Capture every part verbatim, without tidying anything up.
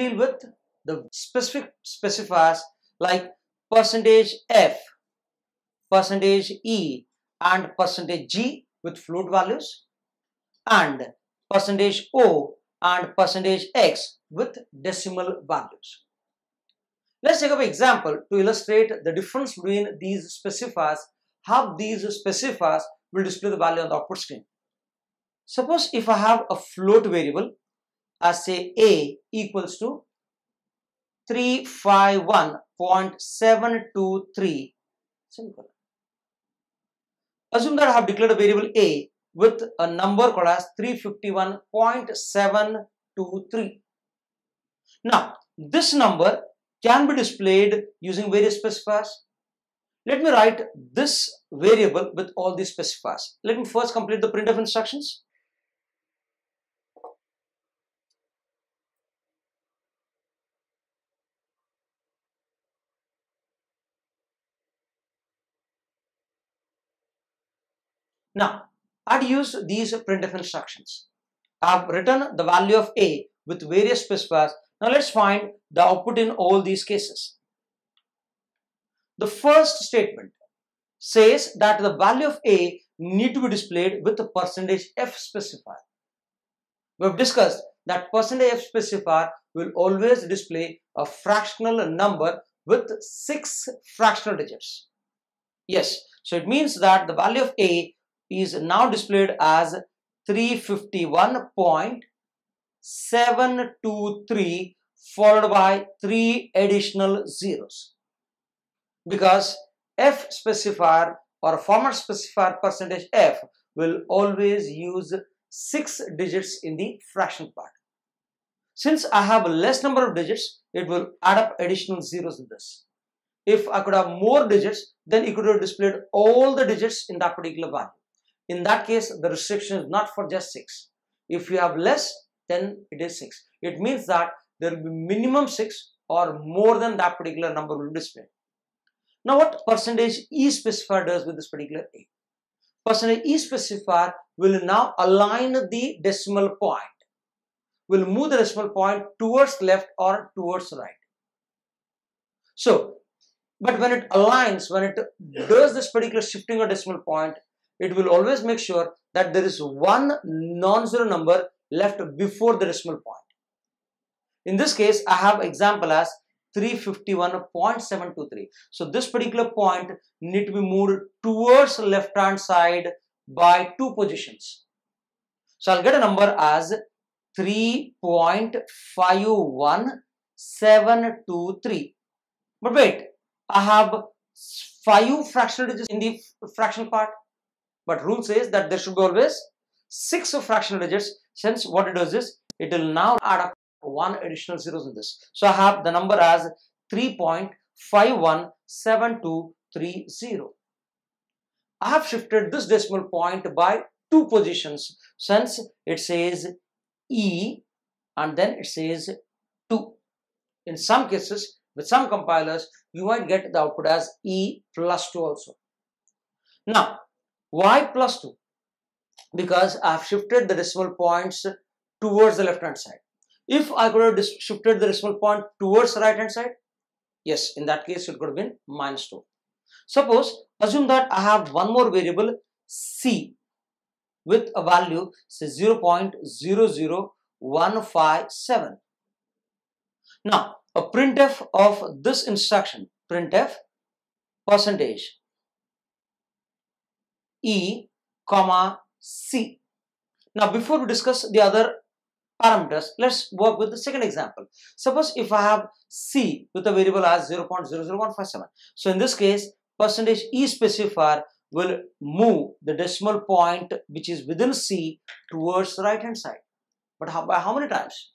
deal with the specific specifiers like percentage F, percentage E and percentage G with float values, and percentage O and percentage X with decimal values. Let's take up an example to illustrate the difference between these specifiers, how these specifiers will display the value on the output screen. Suppose if I have a float variable, I say A equals to three five one point seven two three. Simple. Assume that I have declared a variable A with a number called as three fifty-one point seven two three. Now, this number can be displayed using various specifiers. Let me write this variable with all these specifiers. Let me first complete the printf instructions. Now, I'd use these printf instructions. I've written the value of A with various specifiers. Now let's find the output in all these cases. The first statement says that the value of A need to be displayed with the percentage F specifier. We've discussed that percentage F specifier will always display a fractional number with six fractional digits. Yes, so it means that the value of A is now displayed as three fifty-one point seven two three followed by three additional zeros, because F specifier or format specifier percentage F will always use six digits in the fraction part. Since I have a less number of digits, it will add up additional zeros in this. If I could have more digits, then it could have displayed all the digits in that particular value. In that case, the restriction is not for just six. If you have less, then it is six. It means that there will be minimum six or more than that particular number will be displayed. Now, what percentage E specifier does with this particular A? Percentage E specifier will now align the decimal point, will move the decimal point towards left or towards right. So, but when it aligns, when it does this particular shifting of decimal point, it will always make sure that there is one non-zero number left before the decimal point. In this case, I have example as three fifty-one point seven two three. So this particular point need to be moved towards left hand side by two positions. So I'll get a number as three point five one seven two three. But wait, I have five fractional digits in the fraction part. But rule says that there should be always six fractional digits. Since what it does is, it will now add up one additional zeros in this. So I have the number as three point five one seven two three zero. I have shifted this decimal point by two positions, since it says E and then it says two. In some cases, with some compilers, you might get the output as E plus two also. Now, why plus two? Because I have shifted the decimal points towards the left hand side. If I could have shifted the decimal point towards the right hand side, yes, in that case it could have been minus two. Suppose, assume that I have one more variable C with a value say zero point zero zero one five seven. Now, a printf of this instruction, printf percentage E comma C. Now, before we discuss the other parameters, let's work with the second example. Suppose if I have C with a variable as zero point zero zero one five seven. So in this case, percentage E specifier will move the decimal point which is within C towards the right hand side. But how, by how many times?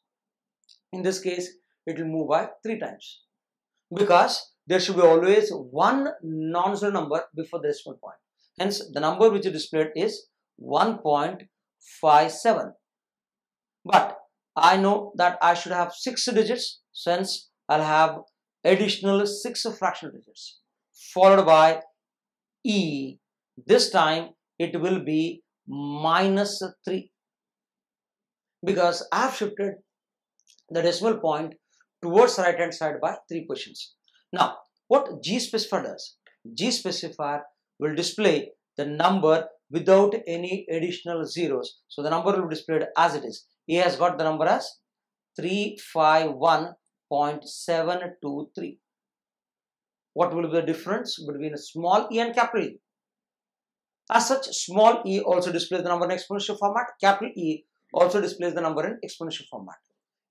In this case, it will move by three times, because there should be always one non-zero number before the decimal point. Hence, the number which is displayed is one point five seven. But I know that I should have six digits, since I'll have additional six fractional digits followed by E. This time it will be minus three, because I have shifted the decimal point towards right hand side by three positions. Now, what G specifier does? G specifier will display the number without any additional zeros. So the number will be displayed as it is. A has got the number as three five one point seven two three. What will be the difference between a small e and capital E? As such, small e also displays the number in exponential format. Capital E also displays the number in exponential format.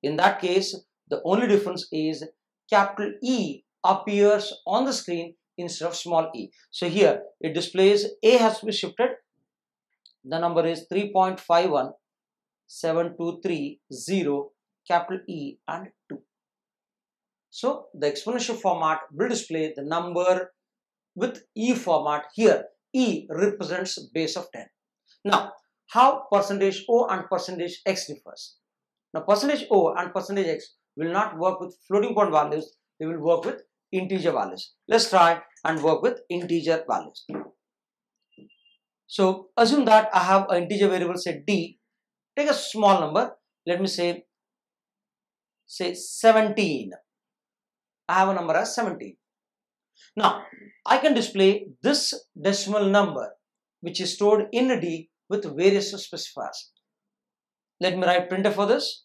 In that case, the only difference is capital E appears on the screen instead of small e. So here it displays A has to be shifted. The number is three point five one seven two three zero, capital E and two. So the exponential format will display the number with E format here. E represents base of ten. Now, how percentage O and percentage X differs? Now, percentage O and percentage X will not work with floating point values. They will work with integer values. Let's try and work with integer values. So, assume that I have an integer variable, say D. Take a small number. Let me say, say seventeen. I have a number as seventeen. Now, I can display this decimal number which is stored in a D with various specifiers. Let me write printf for this.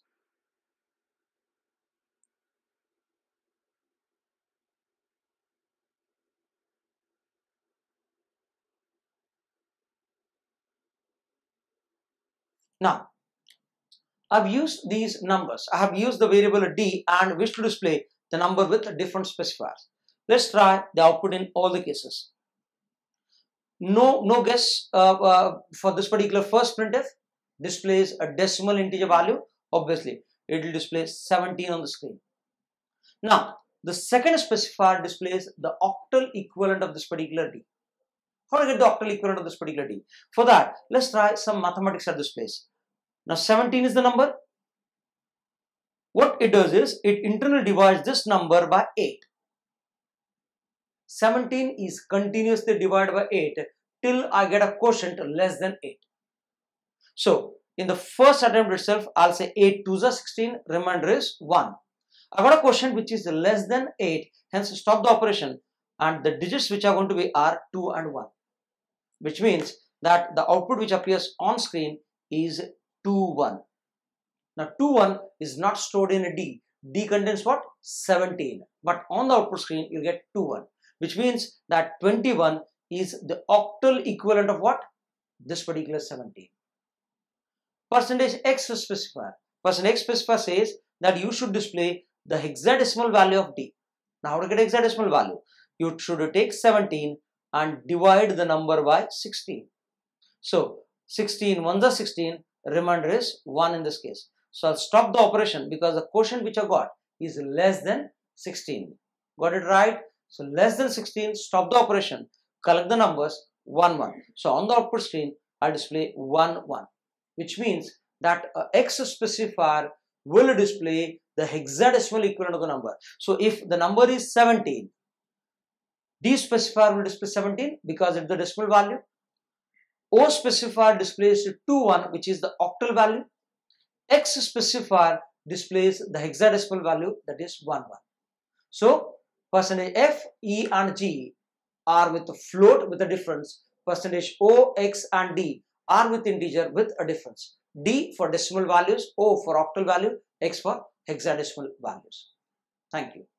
Now, I've used these numbers. I have used the variable D and wish to display the number with different specifiers. Let's try the output in all the cases. No, no guess uh, uh, for this particular first printf displays a decimal integer value. Obviously, it will display seventeen on the screen. Now, the second specifier displays the octal equivalent of this particular D. How to get the octal equivalent of this particular D? For that, let's try some mathematics at this place. Now, seventeen is the number. What it does is, it internally divides this number by eight. seventeen is continuously divided by eight till I get a quotient less than eight. So, in the first attempt itself, I'll say eight twos are sixteen, remainder is one. I've got a quotient which is less than eight, hence stop the operation, and the digits which are going to be are two and one, which means that the output which appears on screen is two one. Now, two one is not stored in a D. D contains what? seventeen. But on the output screen, you get two one. Which means that twenty-one is the octal equivalent of what? This particular seventeen. Percentage X specifier. Percentage X specifier says that you should display the hexadecimal value of D. Now, how to get hexadecimal value? You should take seventeen and divide the number by sixteen. So, sixteen ones are sixteen, remainder is one in this case. So, I'll stop the operation because the quotient which I got is less than sixteen. Got it right? So, less than sixteen, stop the operation, collect the numbers, one one. So, on the output screen, I display one one, which means that a X specifier will display the hexadecimal equivalent of the number. So, if the number is seventeen, D specifier will display seventeen because it's the decimal value. O specifier displays two one, which is the octal value. X specifier displays the hexadecimal value, that is one one. So, percentage F, E and G are with a float with a difference. Percentage O, X and D are with integer with a difference. D for decimal values, O for octal value, X for hexadecimal values. Thank you.